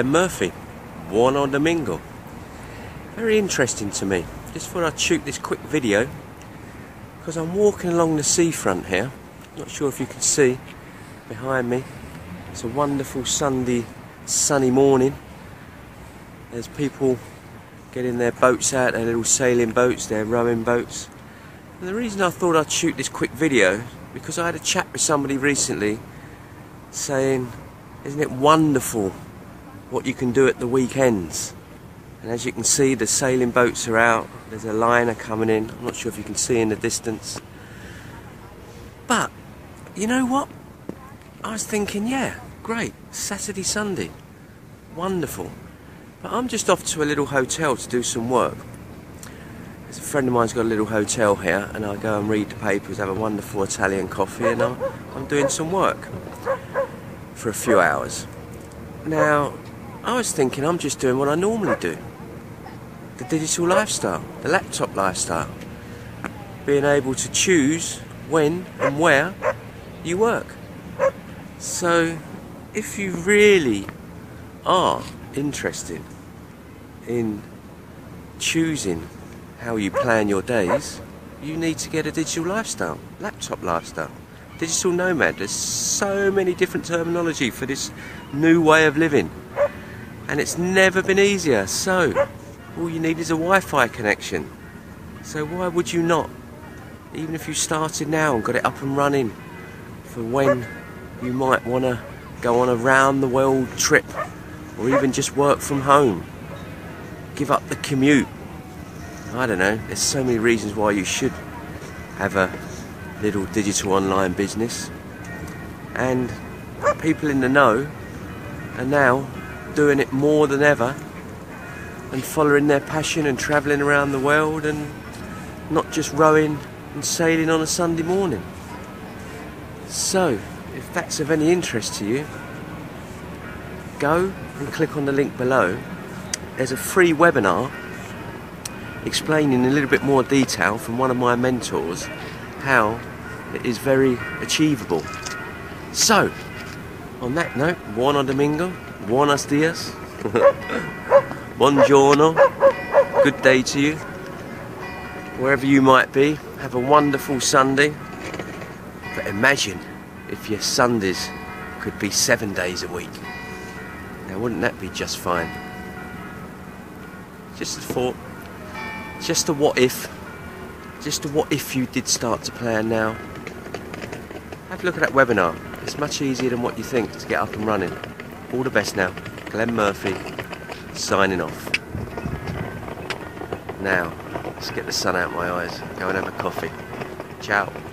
Glen Murphy, born on Domingo. Very interesting to me. Just thought I'd shoot this quick video because I'm walking along the seafront here. Not sure if you can see behind me. It's a wonderful Sunday, sunny morning. There's people getting their boats out, their little sailing boats, their rowing boats. And the reason I thought I'd shoot this quick video because I had a chat with somebody recently saying, isn't it wonderful what you can do at the weekends? And as you can see, the sailing boats are out, there's a liner coming in. I'm not sure if you can see in the distance. But, you know what? I was thinking, yeah, great, Saturday, Sunday, wonderful. But I'm just off to a little hotel to do some work. There's a friend of mine's got a little hotel here, and I go and read the papers, have a wonderful Italian coffee, and I'm doing some work for a few hours. Now, I was thinking I'm just doing what I normally do. The digital lifestyle, the laptop lifestyle. Being able to choose when and where you work. So, if you really are interested in choosing how you plan your days, you need to get a digital lifestyle, laptop lifestyle. Digital nomad, there's so many different terminology for this new way of living. And it's never been easier, so all you need is a Wi-Fi connection. So why would you not? Even if you started now and got it up and running for when you might want to go on a round the world trip or even just work from home. Give up the commute. I don't know, there's so many reasons why you should have a little digital online business. And people in the know are now doing it more than ever and following their passion and travelling around the world and not just rowing and sailing on a Sunday morning. So if that's of any interest to you, go and click on the link below. There's a free webinar explaining in a little bit more detail from one of my mentors how it is very achievable. So on that note, buono domingo, buenos dias, buongiorno, good day to you. Wherever you might be, have a wonderful Sunday. But imagine if your Sundays could be 7 days a week. Now wouldn't that be just fine? Just a thought, just a what if, just a what if you did start to plan now. Have a look at that webinar. It's much easier than what you think to get up and running. All the best now. Glen Murphy, signing off. Now, let's get the sun out of my eyes. Go and have a coffee. Ciao.